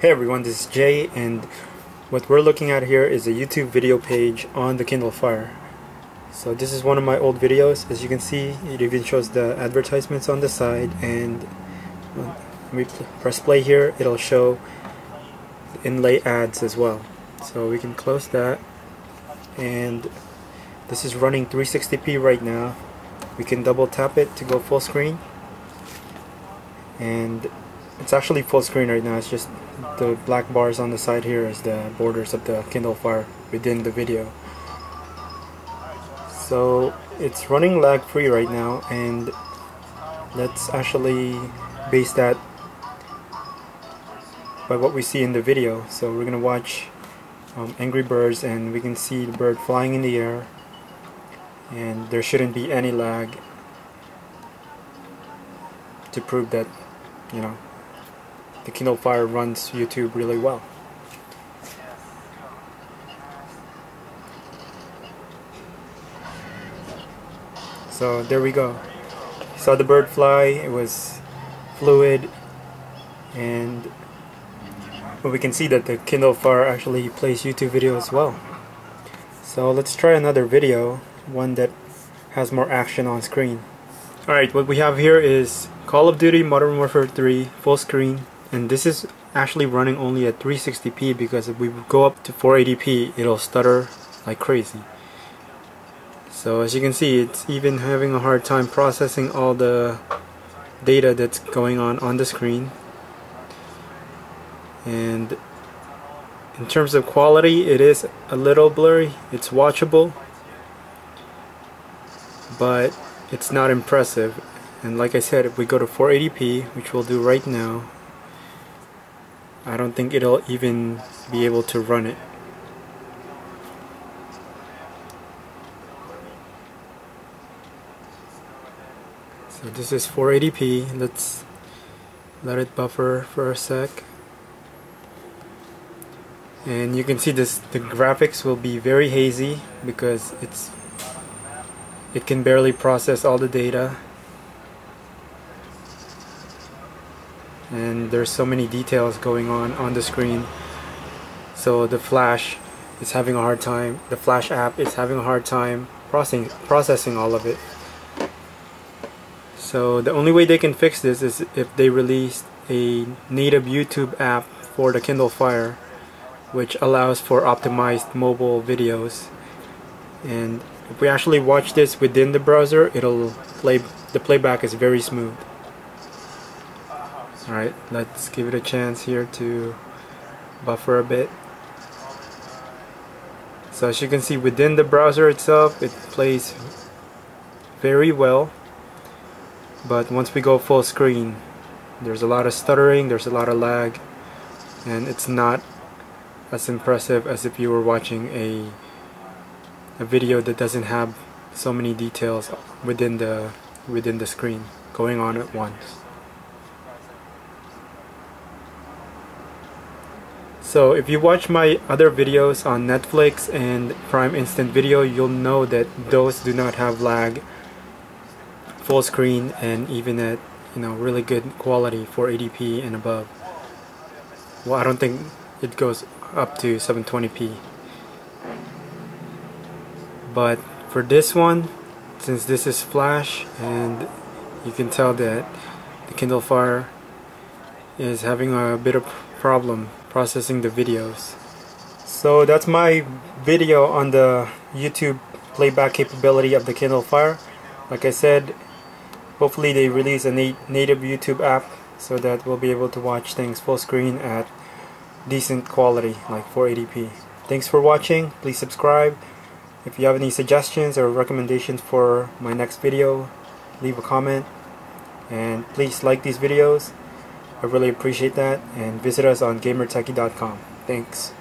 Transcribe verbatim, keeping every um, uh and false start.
Hey everyone, this is Jay, and what we're looking at here is a YouTube video page on the Kindle Fire. So this is one of my old videos. As you can see, it even shows the advertisements on the side, and when we press play here, it'll show inlay ads as well. So we can close that, and this is running three sixty p right now. We can double tap it to go full screen, and it's actually full screen right now. It's just the black bars on the side here is the borders of the Kindle Fire within the video. So it's running lag free right now, and let's actually base that by what we see in the video. So we're gonna watch um, Angry Birds, and we can see the bird flying in the air, and there shouldn't be any lag to prove that, you know, the Kindle Fire runs YouTube really well. So there we go. Saw the bird fly, it was fluid, and well, we can see that the Kindle Fire actually plays YouTube video as well. So let's try another video, one that has more action on screen. Alright, what we have here is Call of Duty Modern Warfare three full screen. And this is actually running only at three sixty p, because if we go up to four eighty p, it'll stutter like crazy. So as you can see, it's even having a hard time processing all the data that's going on on the screen. And in terms of quality, it is a little blurry. It's watchable, but it's not impressive. And like I said, if we go to four eighty p, which we'll do right now, I don't think it'll even be able to run it. So this is four eighty p. Let's let it buffer for a sec. And you can see this, the graphics will be very hazy because it's it can barely process all the data. And there's so many details going on on the screen. So the Flash is having a hard time, the Flash app is having a hard time processing, processing all of it. So the only way they can fix this is if they released a native YouTube app for the Kindle Fire, which allows for optimized mobile videos. And if we actually watch this within the browser, it'll play, the playback is very smooth. Alright, let's give it a chance here to buffer a bit. So as you can see, within the browser itself, it plays very well. But once we go full screen, there's a lot of stuttering, there's a lot of lag, and it's not as impressive as if you were watching a, a video that doesn't have so many details within the, within the screen going on at once. So if you watch my other videos on Netflix and Prime Instant Video, you'll know that those do not have lag, full screen, and even at, you know, really good quality, four eighty p and above. Well, I don't think it goes up to seven twenty p. But for this one, since this is Flash, and you can tell that the Kindle Fire is having a bit of problem processing the videos. So that's my video on the YouTube playback capability of the Kindle Fire. Like I said, hopefully they release a nat native YouTube app so that we'll be able to watch things full screen at decent quality, like four eighty p. Thanks for watching. Please subscribe. If you have any suggestions or recommendations for my next video, leave a comment, and please like these videos. I really appreciate that, and visit us on gamer techy dot com. Thanks.